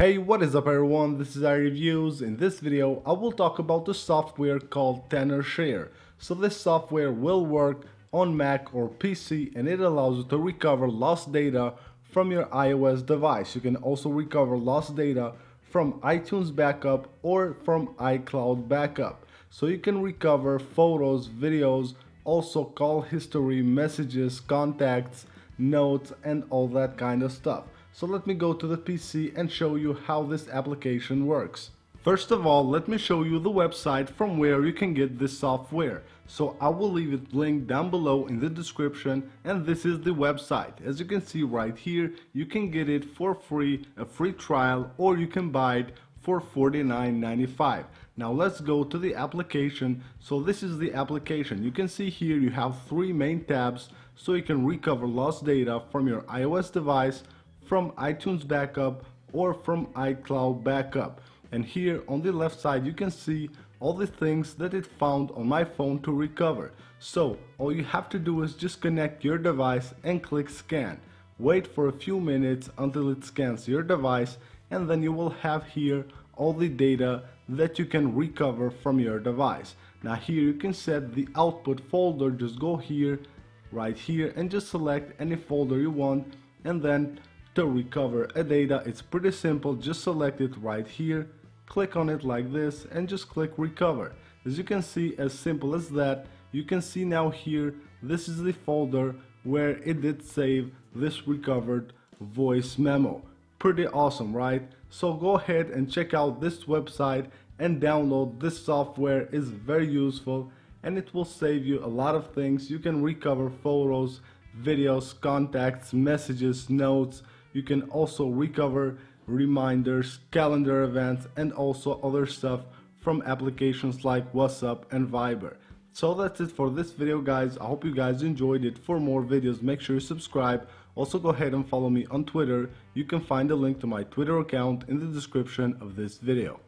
Hey, what is up everyone, this is iReviews. In this video I will talk about the software called Tenorshare. So this software will work on Mac or PC and it allows you to recover lost data from your iOS device. You can also recover lost data from iTunes backup or from iCloud backup. So you can recover photos, videos, also call history, messages, contacts, notes and all that kind of stuff. So let me go to the PC and show you how this application works. First of all, let me show you the website from where you can get this software. So I will leave it linked down below in the description, and this is the website. As you can see right here, you can get it for free, a free trial, or you can buy it for $49.95. Now let's go to the application. So this is the application. You can see here you have three main tabs, so you can recover lost data from your iOS device, from iTunes backup or from iCloud backup. And here on the left side you can see all the things that it found on my phone to recover. So all you have to do is just connect your device and click scan. Wait for a few minutes until it scans your device, and then you will have here all the data that you can recover from your device. Now here you can set the output folder. Just go here, right here, and just select any folder you want, and then to recover a data, it's pretty simple. Just select it right here, click on it like this, and just click recover. As you can see, as simple as that. You can see now here, this is the folder where it did save this recovered voice memo. Pretty awesome, right? So go ahead and check out this website and download this software. It's very useful and it will save you a lot of things. You can recover photos, videos, contacts, messages, notes. You can also recover reminders, calendar events, and also other stuff from applications like WhatsApp and Viber. So that's it for this video, guys. I hope you guys enjoyed it. For more videos, make sure you subscribe. Also, go ahead and follow me on Twitter. You can find a link to my Twitter account in the description of this video.